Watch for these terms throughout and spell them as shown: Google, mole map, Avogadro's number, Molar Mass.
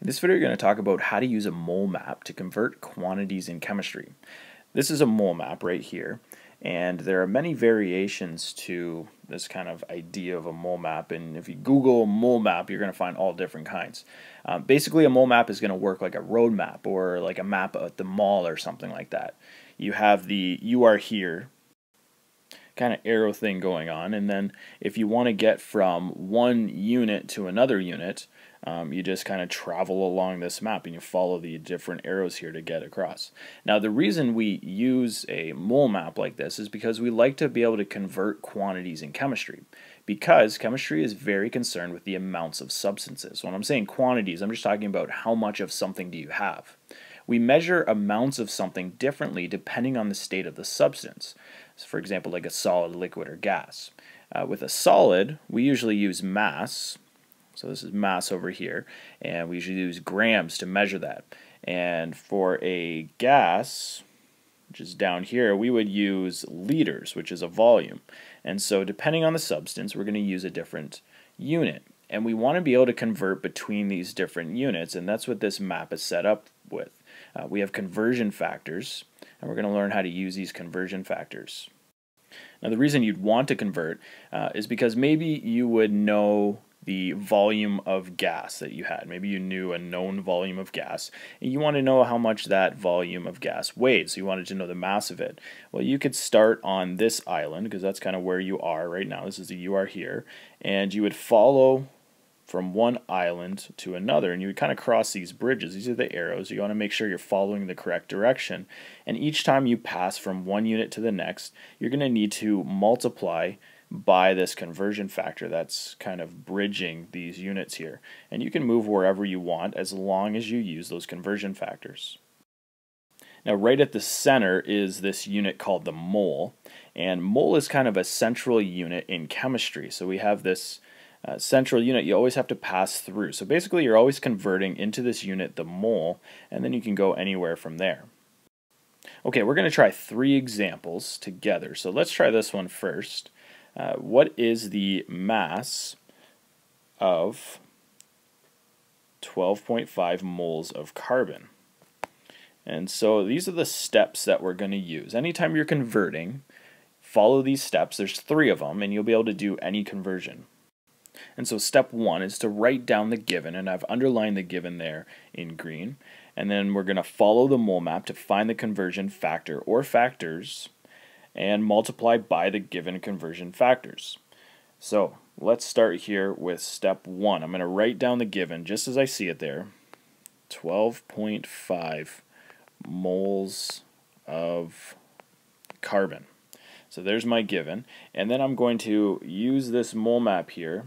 In this video, we're going to talk about how to use a mole map to convert quantities in chemistry. This is a mole map right here, and there are many variations to this kind of idea of a mole map, and if you Google mole map, you're going to find all different kinds. Basically, a mole map is going to work like a road map or like a map at the mall or something like that. You have the "you are here" kind of arrow thing going on, and then if you want to get from one unit to another unit, you just kind of travel along this map and you follow the different arrows here to get across. Now, the reason we use a mole map like this is because we like to be able to convert quantities in chemistry, because chemistry is very concerned with the amounts of substances. When I'm saying quantities, I'm just talking about how much of something do you have. We measure amounts of something differently depending on the state of the substance. So for example, like a solid, liquid, or gas. With a solid, we usually use mass. So this is mass over here, and we usually use grams to measure that. And for a gas, which is down here, we would use liters, which is a volume. And so depending on the substance, we're going to use a different unit. And we want to be able to convert between these different units, and that's what this map is set up with. We have conversion factors, and we're going to learn how to use these conversion factors. Now, the reason you'd want to convert is because maybe you would know the volume of gas that you had. Maybe you knew a known volume of gas, and you want to know how much that volume of gas weighs. So you wanted to know the mass of it. Well, you could start on this island, because that's kind of where you are right now. This is the "you are here," and you would follow from one island to another, and you would kind of cross these bridges. These are the arrows. You want to make sure you're following the correct direction, and each time you pass from one unit to the next, you're going to need to multiply by this conversion factor that's kind of bridging these units here. And you can move wherever you want as long as you use those conversion factors. Now, right at the center is this unit called the mole, and mole is kind of a central unit in chemistry. So we have this central unit you always have to pass through. So basically, you're always converting into this unit, the mole, and then you can go anywhere from there. Okay, we're going to try three examples together. So let's try this one first. What is the mass of 12.5 moles of carbon? And so these are the steps that we're going to use. Anytime you're converting, follow these steps. There's three of them, and you'll be able to do any conversion. And so step one is to write down the given, and I've underlined the given there in green. And then we're going to follow the mole map to find the conversion factor or factors, and multiply by the given conversion factors. So let's start here with step one. I'm going to write down the given just as I see it there. 12.5 moles of carbon. So there's my given, and then I'm going to use this mole map here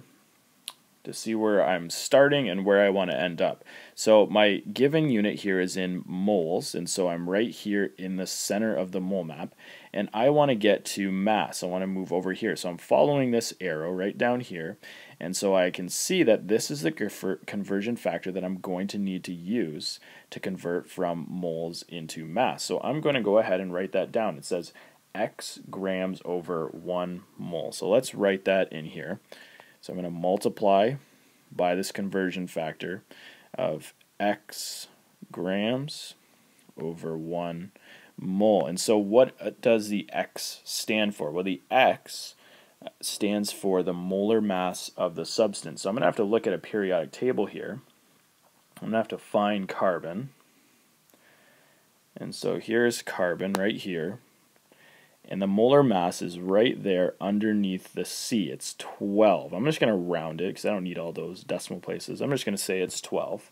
to see where I'm starting and where I want to end up. So my given unit here is in moles, and so I'm right here in the center of the mole map, and I want to get to mass. I want to move over here, so I'm following this arrow right down here, and so I can see that this is the conversion factor that I'm going to need to use to convert from moles into mass. So I'm going to go ahead and write that down. It says X grams over 1 mole. So let's write that in here. So I'm going to multiply by this conversion factor of X grams over 1 mole. And so what does the X stand for? Well, the X stands for the molar mass of the substance. So I'm going to have to look at a periodic table here. I'm going to have to find carbon. And so here's carbon right here. And the molar mass is right there underneath the C. It's 12. I'm just going to round it because I don't need all those decimal places. I'm just going to say it's 12.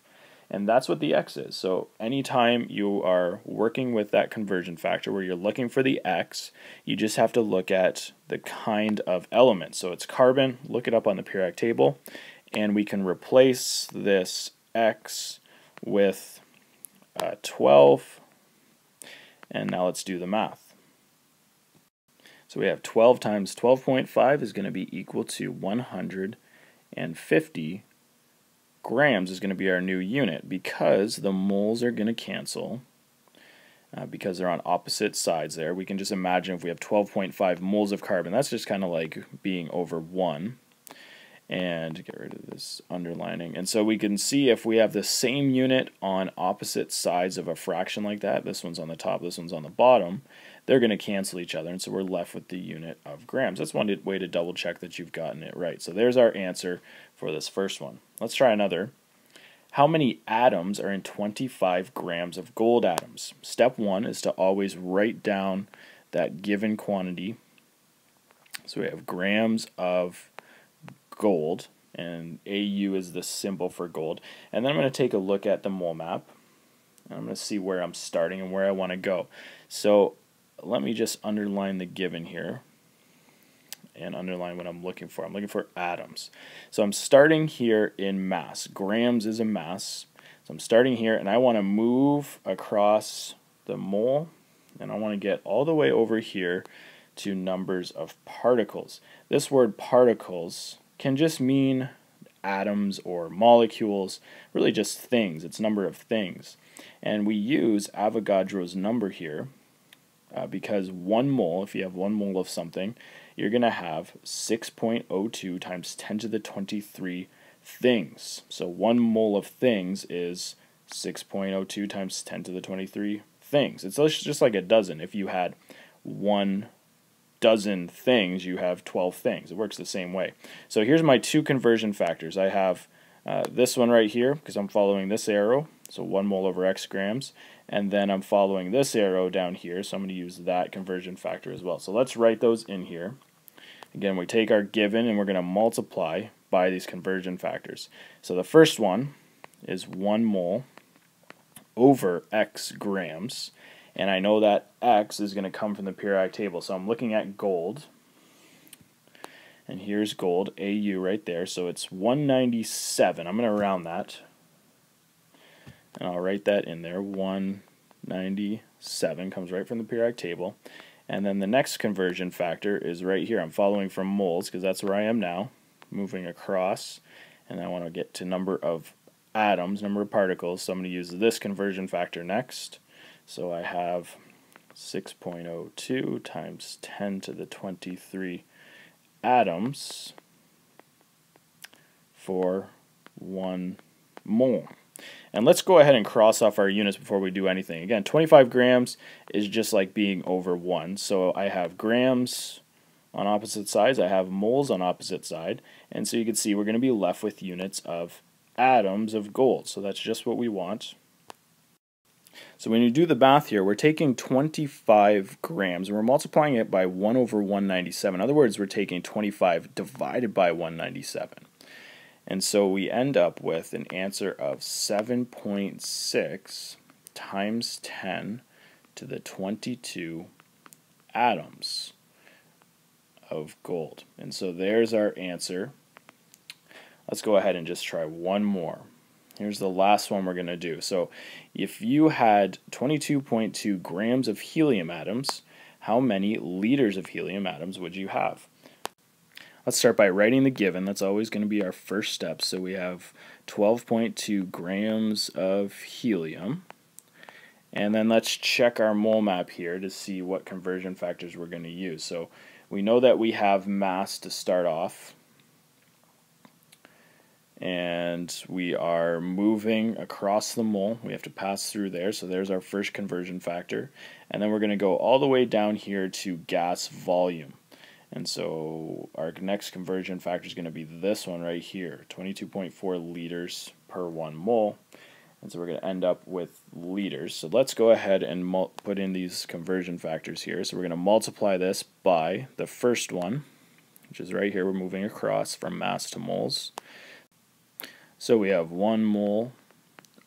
And that's what the X is. So anytime you are working with that conversion factor where you're looking for the X, you just have to look at the kind of element. So it's carbon. Look it up on the periodic table. And we can replace this X with 12. And now let's do the math. So we have 12 times 12.5 is going to be equal to 150 grams is going to be our new unit, because the moles are going to cancel because they're on opposite sides there. We can just imagine if we have 12.5 moles of carbon, that's just kind of like being over 1. and get rid of this underlining. And so we can see if we have the same unit on opposite sides of a fraction like that, this one's on the top, this one's on the bottom, they're going to cancel each other, and so we're left with the unit of grams. That's one way to double check that you've gotten it right. So there's our answer for this first one. Let's try another. How many atoms are in 25 grams of gold atoms? Step one is to always write down that given quantity. So we have grams of gold, and AU is the symbol for gold. And then I'm going to take a look at the mole map. I'm going to see where I'm starting and where I want to go. So let me just underline the given here and underline what I'm looking for. I'm looking for atoms. So I'm starting here in mass. Grams is a mass. So I'm starting here, and I want to move across the mole, and I want to get all the way over here to numbers of particles. This word particles can just mean atoms or molecules, really just things. It's number of things. And we use Avogadro's number here because one mole, if you have one mole of something, you're going to have 6.02 times 10 to the 23 things. So one mole of things is 6.02 times 10 to the 23 things. It's just like a dozen. If you had 1 dozen things, you have 12 things. It works the same way. So here's my two conversion factors. I have this one right here because I'm following this arrow, so 1 mole over x grams, and then I'm following this arrow down here, so I'm going to use that conversion factor as well. So let's write those in here. Again, we take our given and we're going to multiply by these conversion factors. So the first one is 1 mole over x grams. And I know that X is going to come from the periodic table. So I'm looking at gold. And here's gold, AU right there. So it's 197. I'm going to round that. And I'll write that in there. 197 comes right from the periodic table. And then the next conversion factor is right here. I'm following from moles because that's where I am now. Moving across. And I want to get to number of atoms, number of particles. So I'm going to use this conversion factor next. So I have 6.02 times 10 to the 23 atoms for 1 mole. And let's go ahead and cross off our units before we do anything. Again, 25 grams is just like being over 1. So I have grams on opposite sides, I have moles on opposite side, and so you can see we're going to be left with units of atoms of gold. So that's just what we want. So when you do the math here, we're taking 25 grams and we're multiplying it by 1 over 197. In other words, we're taking 25 divided by 197. And so we end up with an answer of 7.6 times 10 to the 22 atoms of gold. And so there's our answer. Let's go ahead and just try one more. Here's the last one we're going to do. So if you had 22.2 grams of helium atoms, how many liters of helium atoms would you have? Let's start by writing the given. That's always going to be our first step. So we have 12.2 grams of helium. And then let's check our mole map here to see what conversion factors we're going to use. So we know that we have mass to start off, and we are moving across the mole. We have to pass through there, so there's our first conversion factor. And then we're going to go all the way down here to gas volume. And so our next conversion factor is going to be this one right here, 22.4 liters per 1 mole. And so we're going to end up with liters. So let's go ahead and put in these conversion factors here. So we're going to multiply this by the first one, which is right here. We're moving across from mass to moles. So we have 1 mole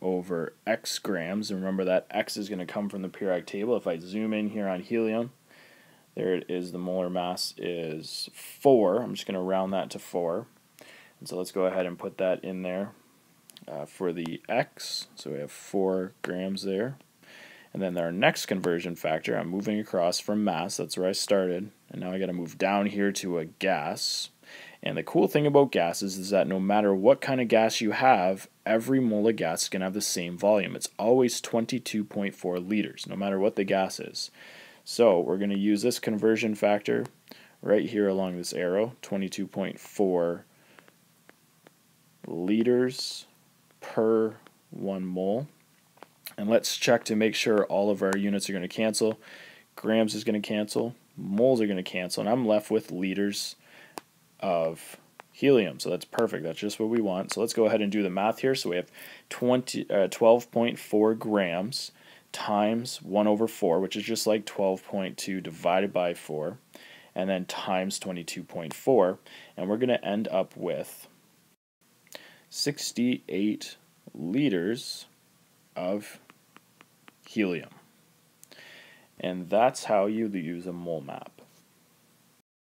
over x grams, and remember that x is going to come from the periodic table. If I zoom in here on helium, there it is, the molar mass is 4. I'm just going to round that to 4. And so let's go ahead and put that in there for the x. So we have 4 grams there. And then our next conversion factor, I'm moving across from mass, that's where I started, and now I got to move down here to a gas. And the cool thing about gases is that no matter what kind of gas you have, every mole of gas is going to have the same volume. It's always 22.4 liters, no matter what the gas is. So we're going to use this conversion factor right here along this arrow, 22.4 liters per 1 mole. And let's check to make sure all of our units are going to cancel. Grams is going to cancel, moles are going to cancel, and I'm left with liters of helium. So that's perfect. That's just what we want. So let's go ahead and do the math here. So we have 12.4 grams times 1 over 4, which is just like 12.2 divided by 4, and then times 22.4, and we're going to end up with 68 liters of helium. And that's how you use a mole map.